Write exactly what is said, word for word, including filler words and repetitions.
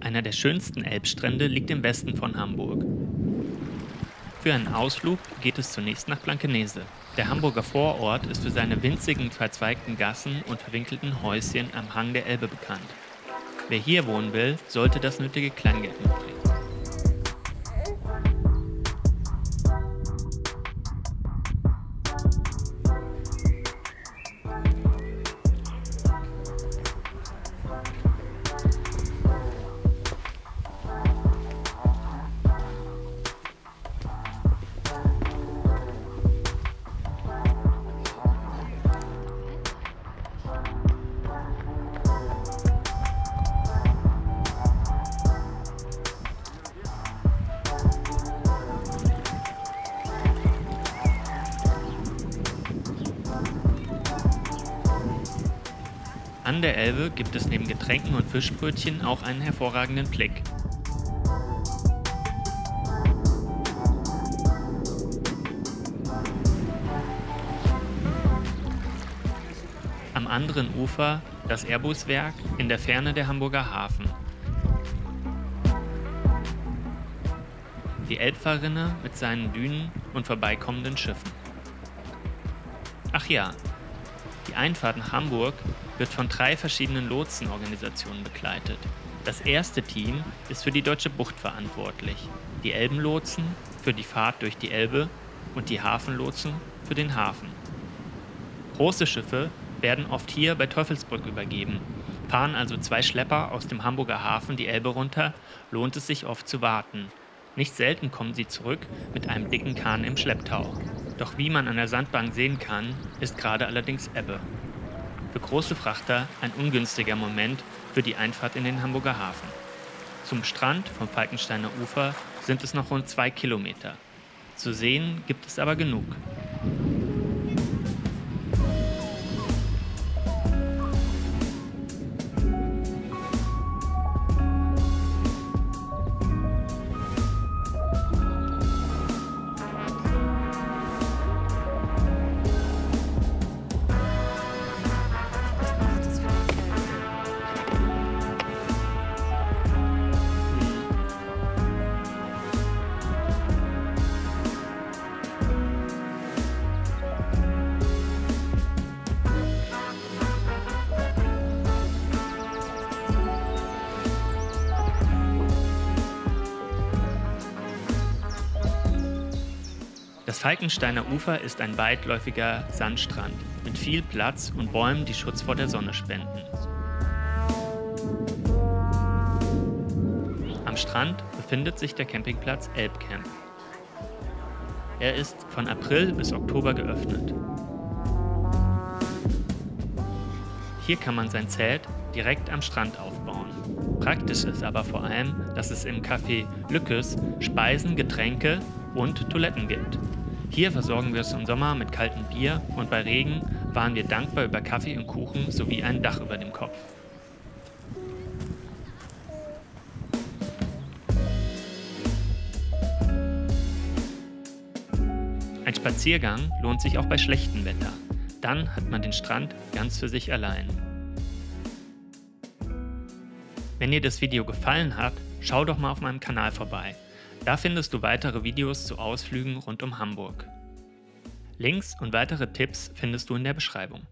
Einer der schönsten Elbstrände liegt im Westen von Hamburg. Für einen Ausflug geht es zunächst nach Blankenese. Der Hamburger Vorort ist für seine winzigen, verzweigten Gassen und verwinkelten Häuschen am Hang der Elbe bekannt. Wer hier wohnen will, sollte das nötige Kleingeld mitbringen. An der Elbe gibt es neben Getränken und Fischbrötchen auch einen hervorragenden Blick. Am anderen Ufer das Airbuswerk, in der Ferne der Hamburger Hafen. Die Elbfahrrinne mit seinen Dünen und vorbeikommenden Schiffen. Ach ja, die Einfahrt nach Hamburg wird von drei verschiedenen Lotsenorganisationen begleitet. Das erste Team ist für die Deutsche Bucht verantwortlich, die Elbenlotsen für die Fahrt durch die Elbe und die Hafenlotsen für den Hafen. Große Schiffe werden oft hier bei Teufelsbrück übergeben. Fahren also zwei Schlepper aus dem Hamburger Hafen die Elbe runter, lohnt es sich oft zu warten. Nicht selten kommen sie zurück mit einem dicken Kahn im Schlepptau. Doch wie man an der Sandbank sehen kann, ist gerade allerdings Ebbe. Für große Frachter ein ungünstiger Moment für die Einfahrt in den Hamburger Hafen. Zum Strand vom Falkensteiner Ufer sind es noch rund zwei Kilometer. Zu sehen gibt es aber genug. Das Falkensteiner Ufer ist ein weitläufiger Sandstrand mit viel Platz und Bäumen, die Schutz vor der Sonne spenden. Am Strand befindet sich der Campingplatz Elbcamp. Er ist von April bis Oktober geöffnet. Hier kann man sein Zelt direkt am Strand aufbauen. Praktisch ist aber vor allem, dass es im Café Glück Speisen, Getränke und Toiletten gibt. Hier versorgen wir es im Sommer mit kaltem Bier und bei Regen waren wir dankbar über Kaffee und Kuchen sowie ein Dach über dem Kopf. Ein Spaziergang lohnt sich auch bei schlechtem Wetter. Dann hat man den Strand ganz für sich allein. Wenn dir das Video gefallen hat, schau doch mal auf meinem Kanal vorbei. Da findest du weitere Videos zu Ausflügen rund um Hamburg. Links und weitere Tipps findest du in der Beschreibung.